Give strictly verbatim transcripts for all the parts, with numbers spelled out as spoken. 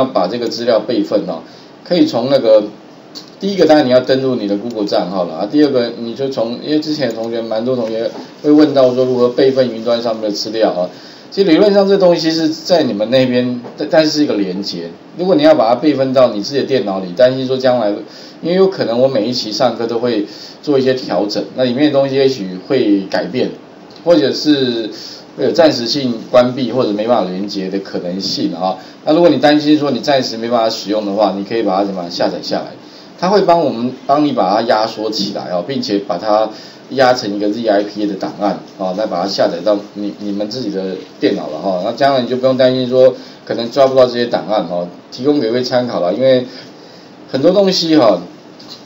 要把这个资料备份哦，可以从那个第一个当然你要登录你的 Google 账号了啊，第二个你就从因为之前同学蛮多同学会问到说如何备份云端上面的资料啊，其实理论上这东西是在你们那边，但是是一个连接，如果你要把它备份到你自己的电脑里，担心说将来因为有可能我每一期上课都会做一些调整，那里面的东西也许会改变，或者是会有暂时性关闭或者没办法连接的可能性啊。那如果你担心说你暂时没办法使用的话，你可以把它怎么下载下来，它会帮我们帮你把它压缩起来哦，并且把它压成一个 zip 的档案啊，再把它下载到你你们自己的电脑了哈。那将来你就不用担心说可能抓不到这些档案哦，提供给各位参考了，因为很多东西哈，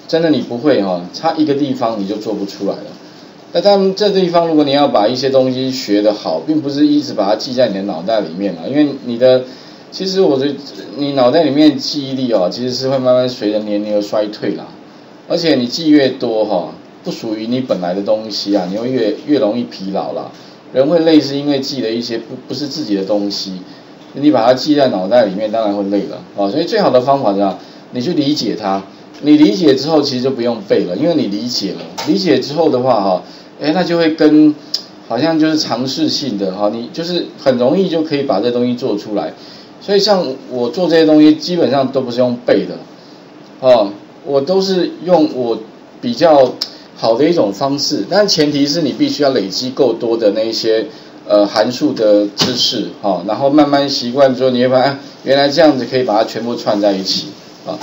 真的你不会哈，差一个地方你就做不出来了。那当然，这地方如果你要把一些东西学得好，并不是一直把它记在你的脑袋里面啊，因为你的其实我觉得你脑袋里面记忆力哦，其实是会慢慢随着年龄而衰退啦。而且你记越多哈、哦，不属于你本来的东西啊，你会越越容易疲劳啦。人会累是因为记了一些不不是自己的东西，你把它记在脑袋里面，当然会累了啊、哦。所以最好的方法是啊，你去理解它，你理解之后其实就不用背了，因为你理解了，理解之后的话哈、哦，哎，那就会跟好像就是尝试性的哈、哦，你就是很容易就可以把这东西做出来。所以像我做这些东西，基本上都不是用背的，哦，我都是用我比较好的一种方式，但前提是你必须要累积够多的那一些呃函数的知识，哦，然后慢慢习惯之后，你会发现、啊、原来这样子可以把它全部串在一起，啊、哦，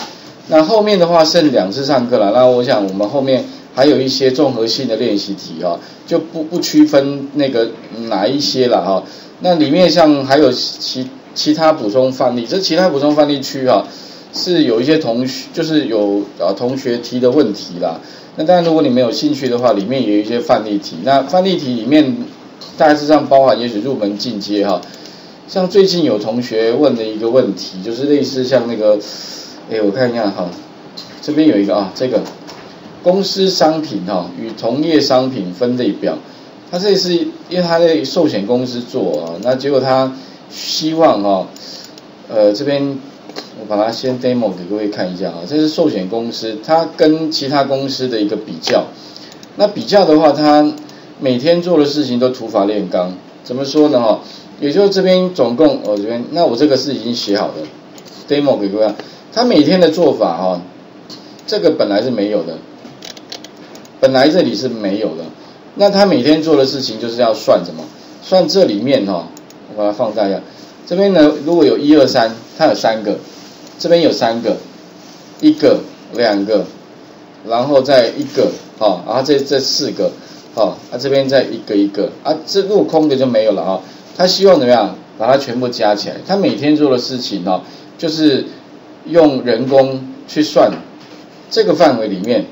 那后面的话剩两次上课了，那我想我们后面还有一些综合性的练习题啊、哦，就不不区分那个哪一些了哈、哦，那里面像还有其。其他补充范例，这其他补充范例区啊，是有一些同学就是有啊同学提的问题啦。那当然，如果你没有兴趣的话，里面也有一些范例题。那范例题里面大致上包含也许入门进阶哈、啊，像最近有同学问的一个问题，就是类似像那个，哎，我看一下哈、啊，这边有一个啊，这个公司商品哈、啊、与同业商品分类表，他这是因为他在寿险公司做啊，那结果他。希望哦，呃，这边我把它先 demo 给各位看一下啊，这是寿险公司，它跟其他公司的一个比较。那比较的话，它每天做的事情都土法炼钢。怎么说呢？哈，也就是这边总共我、哦、这边，那我这个是已经写好的 demo 给各位看。它每天的做法哈、哦，这个本来是没有的，本来这里是没有的。那它每天做的事情就是要算什么？算这里面哈、哦。我把它放大一下，这边呢，如果有一二三，它有三个，这边有三个，一个、两个，然后再一个，哦，然后这这四个，哦，啊这边再一个一个，啊这如果空的就没有了啊、哦。他希望怎么样，把它全部加起来。他每天做的事情哦，就是用人工去算这个范围里面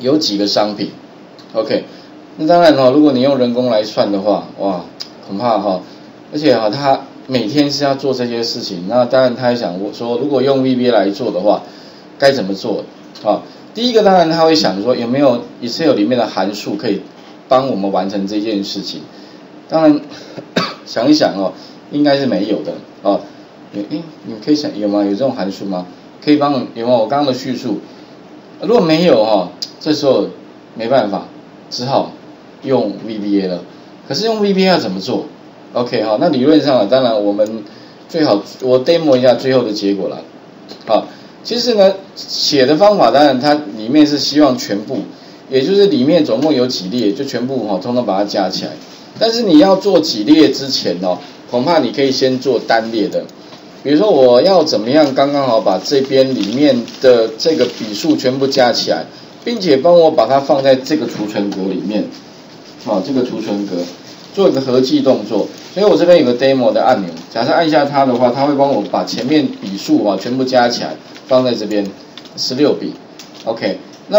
有几个商品。OK， 那当然哦，如果你用人工来算的话，哇。恐怕哈、哦，而且哈、哦，他每天是要做这些事情。那当然，他也想说，如果用 V B A 来做的话，该怎么做？啊、哦，第一个当然他会想说，有没有 Excel 里面的函数可以帮我们完成这件事情？当然，想一想哦，应该是没有的哦。诶，你可以想有吗？有这种函数吗？可以帮有吗？我刚刚的叙述，如果没有哈、哦，这时候没办法，只好用 V B A 了。可是用 V B A 要怎么做 ？OK 好，那理论上啊，当然我们最好我 demo 一下最后的结果啦。好，其实呢写的方法当然它里面是希望全部，也就是里面总共有几列就全部哈、哦，通通把它加起来。但是你要做几列之前哦，恐怕你可以先做单列的。比如说我要怎么样刚刚好把这边里面的这个笔数全部加起来，并且帮我把它放在这个储存格里面。好，这个储存格做一个合计动作，所以我这边有个 demo 的按钮，假设按下它的话，它会帮我把前面笔数啊全部加起来放在这边十六笔 ，OK。那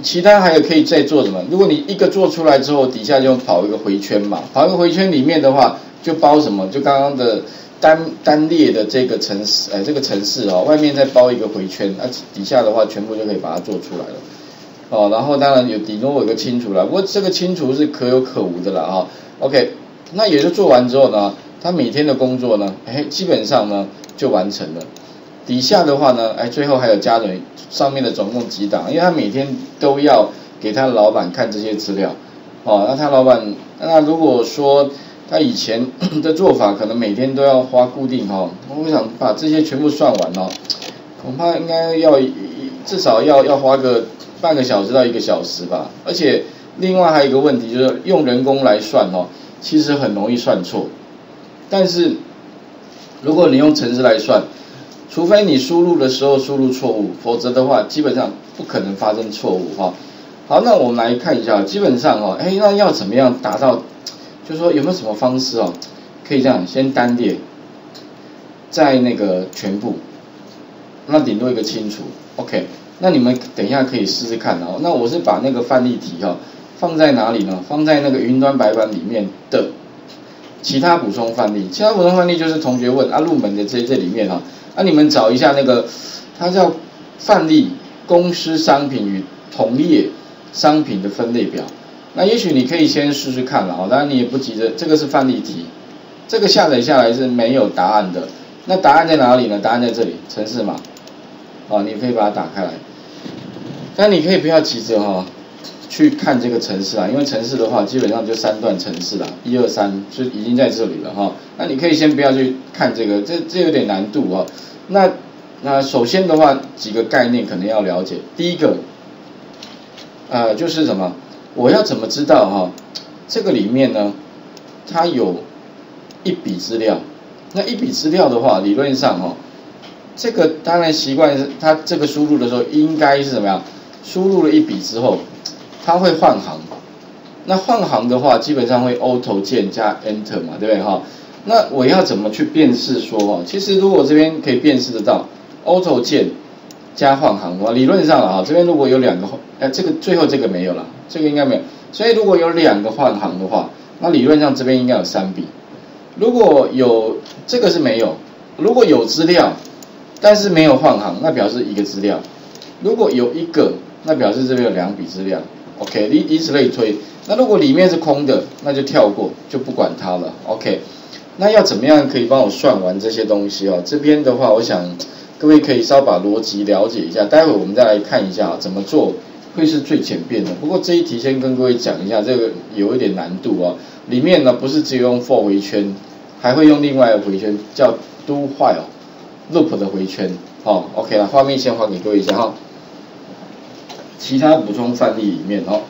其他还有可以再做什么？如果你一个做出来之后，底下就跑一个回圈嘛，跑一个回圈里面的话就包什么？就刚刚的单单列的这个程式，哎，这个程式哦，外面再包一个回圈，那、啊、底下的话全部就可以把它做出来了。哦，然后当然有顶多有个清除啦，不过这个清除是可有可无的啦哈、哦。OK， 那也就做完之后呢，他每天的工作呢，哎，基本上呢就完成了。底下的话呢，哎，最后还有加总上面的总共几档，因为他每天都要给他老板看这些资料，哦，那他老板，那如果说他以前的做法，可能每天都要花固定哦，我想把这些全部算完哦，恐怕应该要至少要要花个半个小时到一个小时吧。而且另外还有一个问题就是用人工来算哦，其实很容易算错，但是如果你用程式来算，除非你输入的时候输入错误，否则的话基本上不可能发生错误哈。好，那我们来看一下，基本上哦，哎，那要怎么样达到？就是说有没有什么方式哦，可以这样，先单列，再那个全部，那顶多一个清除。OK， 那你们等一下可以试试看哦。那我是把那个范例题哦放在哪里呢？放在那个云端白板里面的其他补充范例。其他补充范例就是同学问啊入门的这这里面哦。那、啊、你们找一下那个，它叫范例公司商品与同业商品的分类表。那也许你可以先试试看了哦，当然你也不急着。这个是范例题，这个下载下来是没有答案的。那答案在哪里呢？答案在这里，程式码。哦，你可以把它打开来。但你可以不要急着哈、哦、去看这个程式啊，因为程式的话基本上就三段程式啦，一二三就已经在这里了哈、哦。那你可以先不要去看这个，这这有点难度哦。那那首先的话，几个概念可能要了解。第一个，呃，就是什么？我要怎么知道哈、哦？这个里面呢，它有一笔资料。那一笔资料的话，理论上哦，这个当然习惯是它这个输入的时候应该是怎么样？输入了一笔之后，它会换行。那换行的话，基本上会 Alt 键加 Enter 嘛，对不对哈？那我要怎么去辨识说哦？其实如果这边可以辨识得到 ，Alt 键加换行的话，理论上啊，这边如果有两个，哎、呃，这个最后这个没有了，这个应该没有。所以如果有两个换行的话，那理论上这边应该有三笔。如果有这个是没有，如果有资料，但是没有换行，那表示一个资料；如果有一个，那表示这边有两笔资料。OK， 以以此类推。那如果里面是空的，那就跳过，就不管它了。OK。那要怎么样可以帮我算完这些东西哦？这边的话，我想各位可以稍把逻辑了解一下，待会我们再来看一下、哦、怎么做会是最简便的。不过这一题先跟各位讲一下，这个有一点难度哦。里面呢不是只有用 for 回圈，还会用另外的回圈叫 do while loop 的回圈。哦 ，OK 了，画面先还给各位一下哈、哦。其他补充范例里面哦。